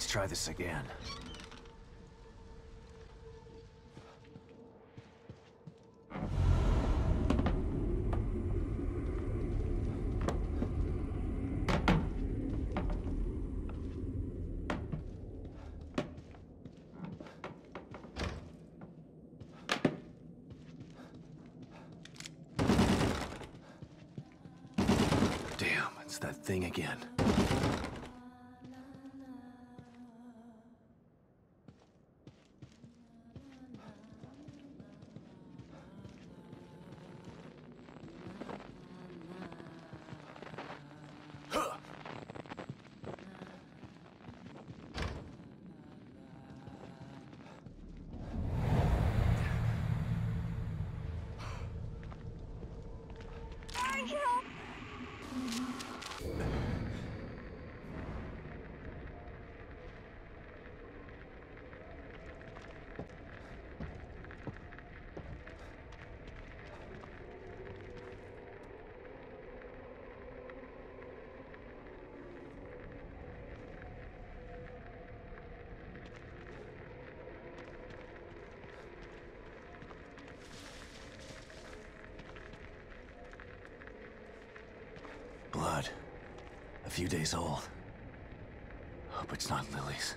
Let's try this again. Again. A few days old. Hope it's not Lily's.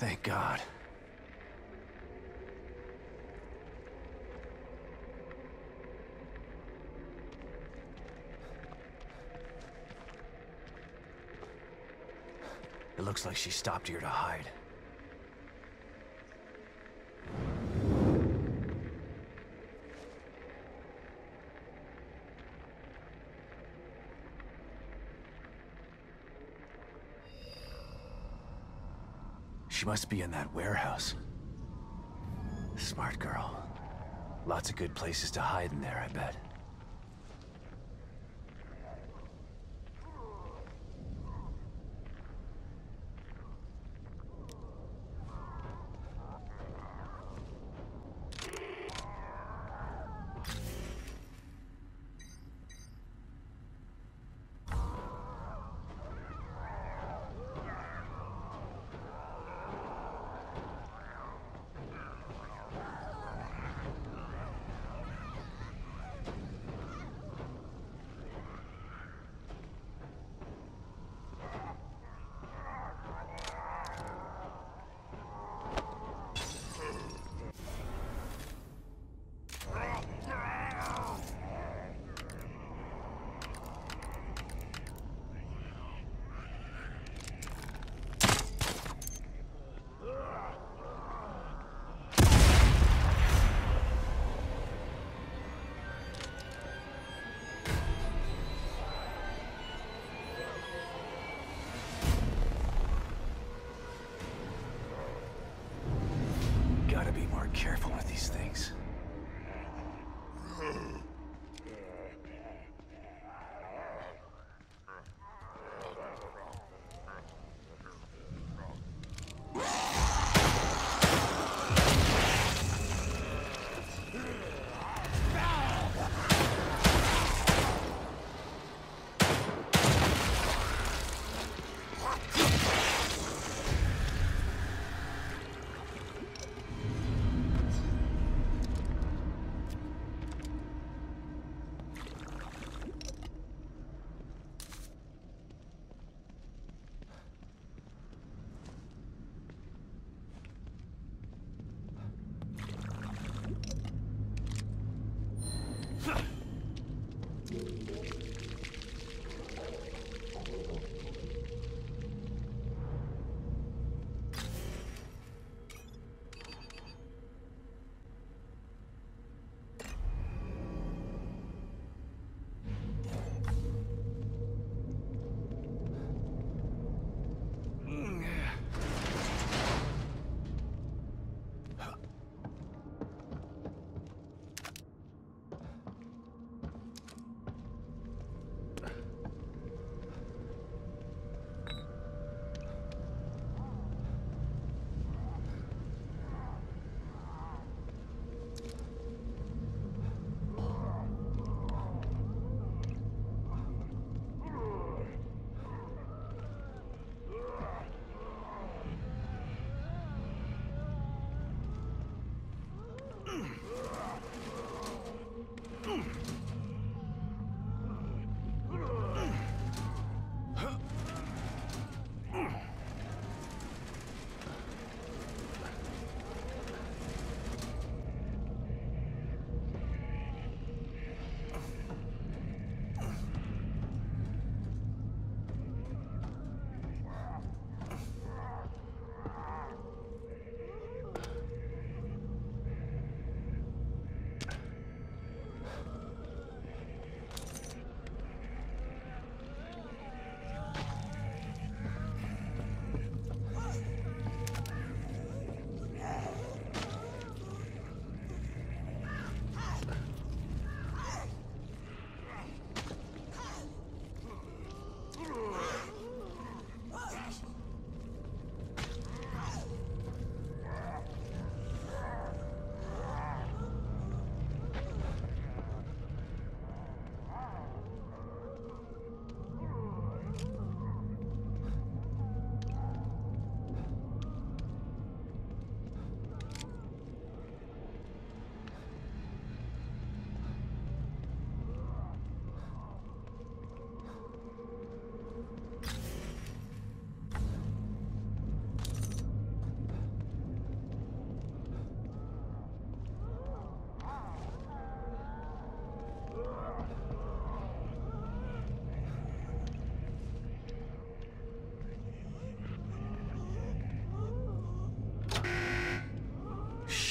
Thank God. It looks like she stopped here to hide. She must be in that warehouse. Smart girl. Lots of good places to hide in there, I bet.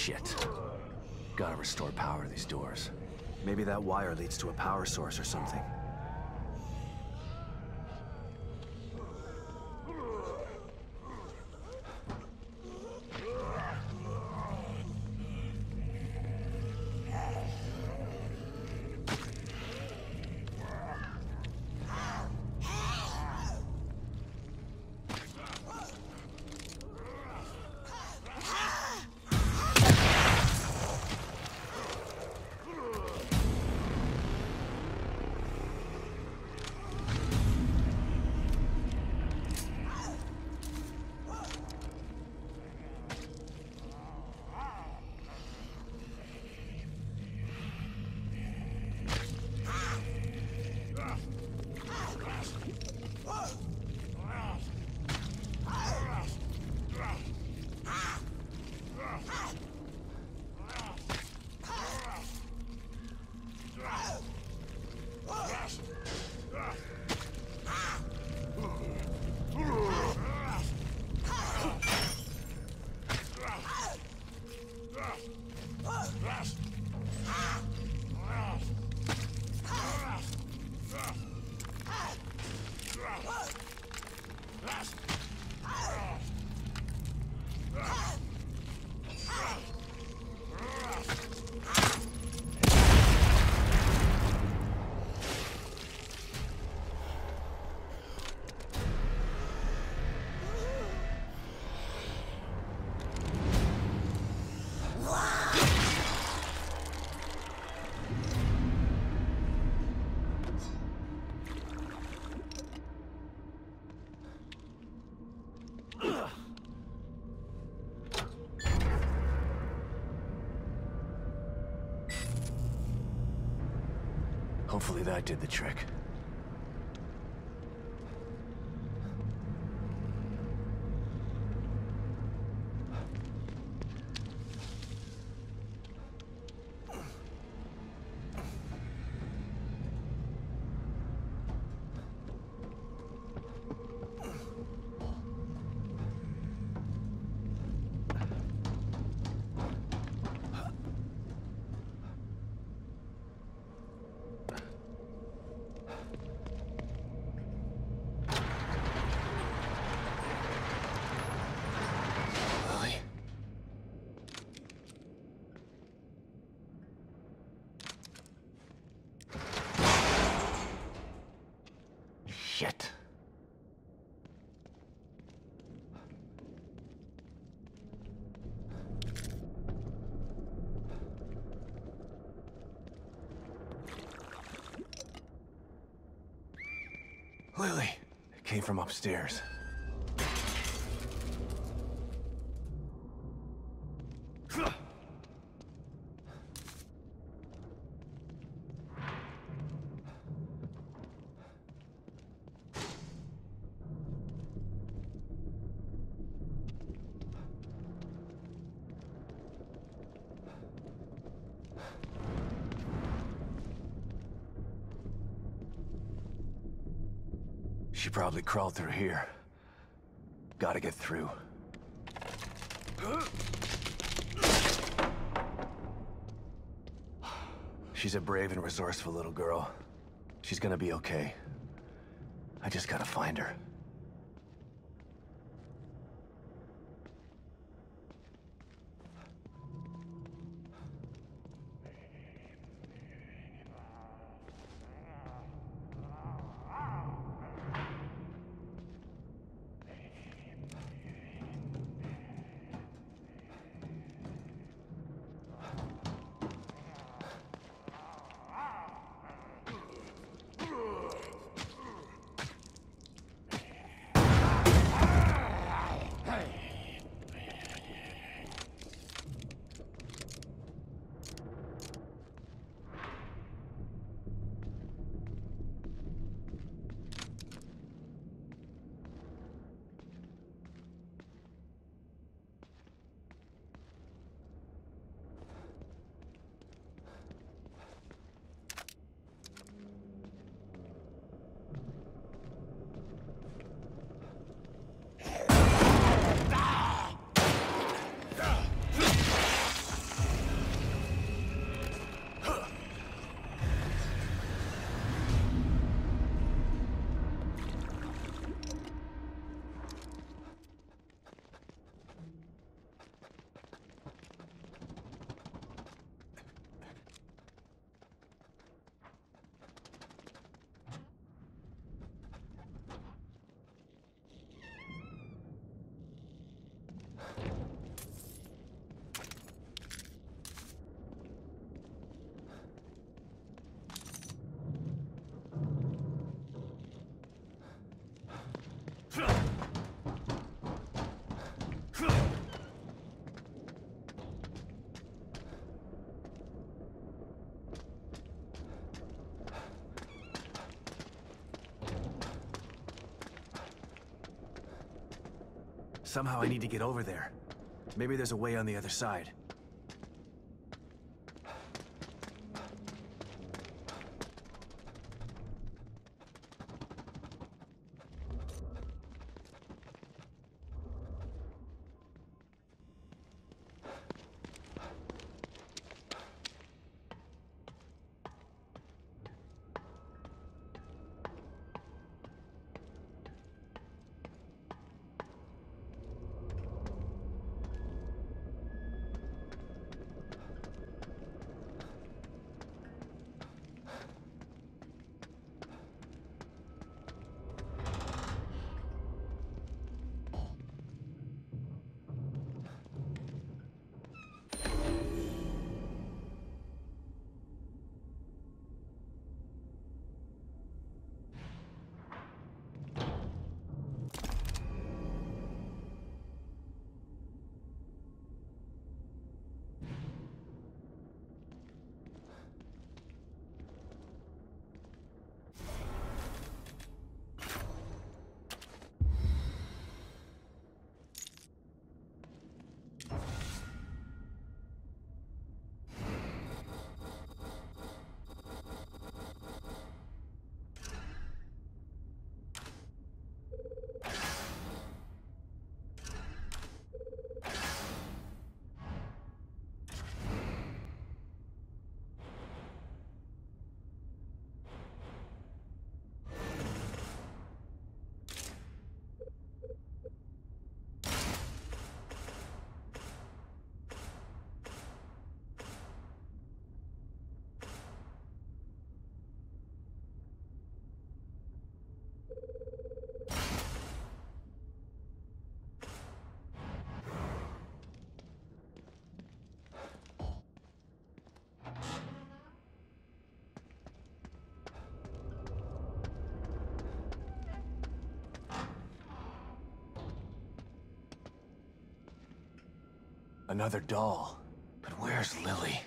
Shit. Gotta restore power to these doors. Maybe that wire leads to a power source or something. Hopefully that did the trick. Lily, it came from upstairs. She probably crawled through here. Gotta get through. She's a brave and resourceful little girl. She's gonna be okay. I just gotta find her. Somehow I need to get over there. Maybe there's a way on the other side. Another doll. But where's Lily?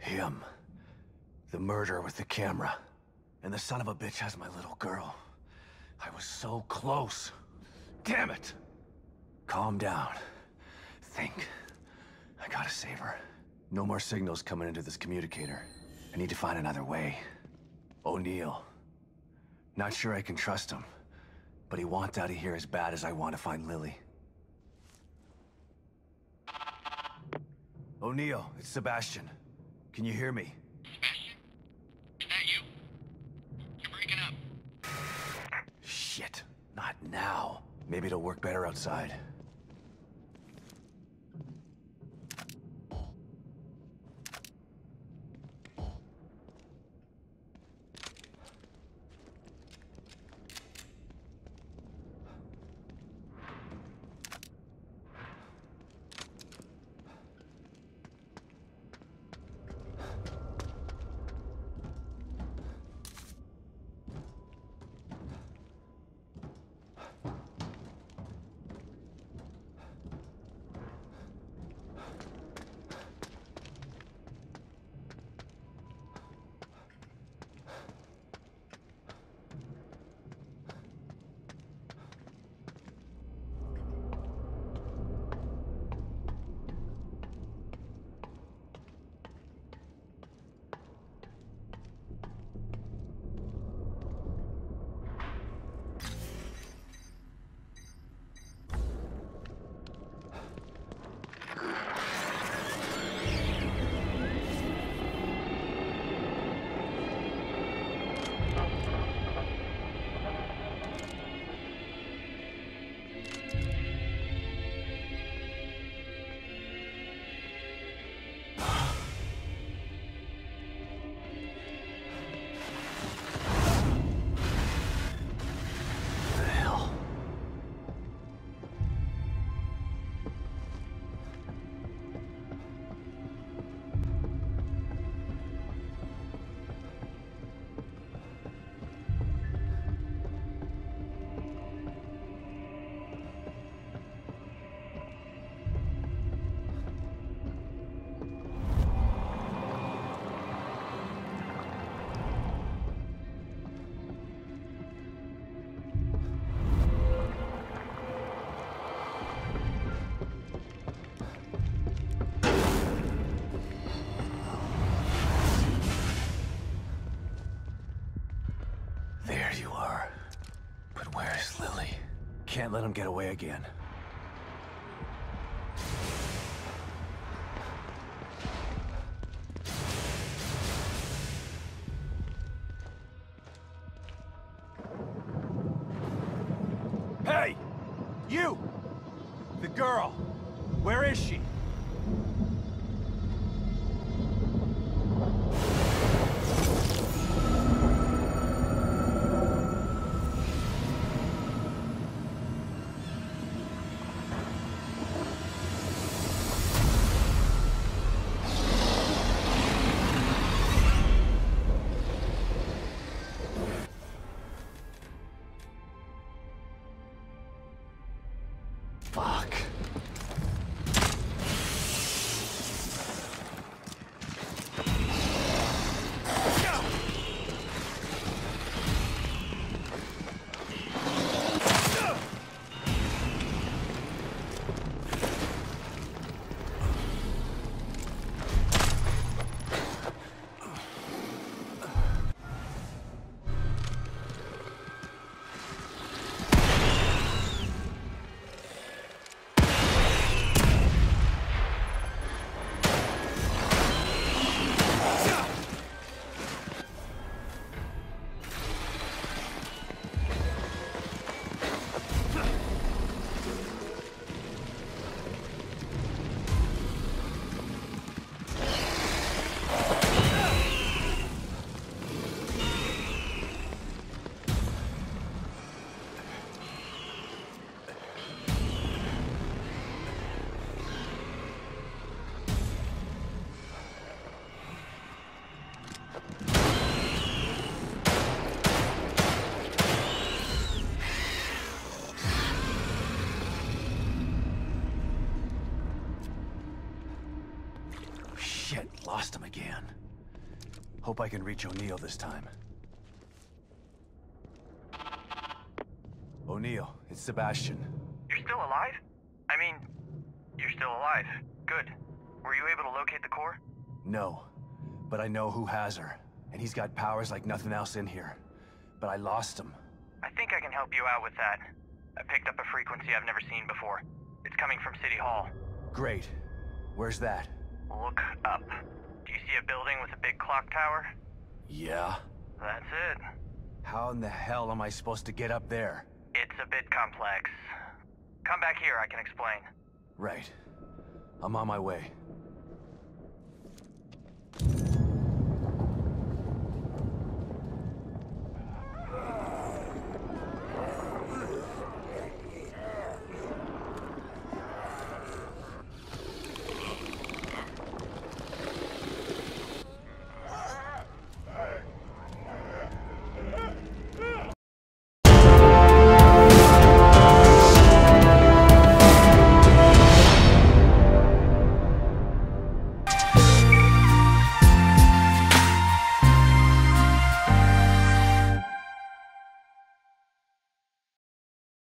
Him. The murderer with the camera. And the son of a bitch has my little girl. I was so close. Damn it! Calm down. Think. I gotta save her. No more signals coming into this communicator. I need to find another way. O'Neal. Not sure I can trust him, but he wants out of here as bad as I want to find Lily. O'Neal, it's Sebastian. Can you hear me? Sebastian? Is that you? You're breaking up. Shit. Not now. Maybe it'll work better outside. can't let him get away again. Hey! You! The girl! Where is she? Fuck. Lost him again. Hope I can reach O'Neal this time. O'Neal, it's Sebastian. You're still alive? I mean, you're still alive. Good. Were you able to locate the core? No, but I know who has her, and he's got powers like nothing else in here. But I lost him. I think I can help you out with that. I picked up a frequency I've never seen before. It's coming from City Hall. Great. Where's that? Look up. Do you see a building with a big clock tower? Yeah. That's it. How in the hell am I supposed to get up there? It's a bit complex. Come back here, I can explain. Right. I'm on my way.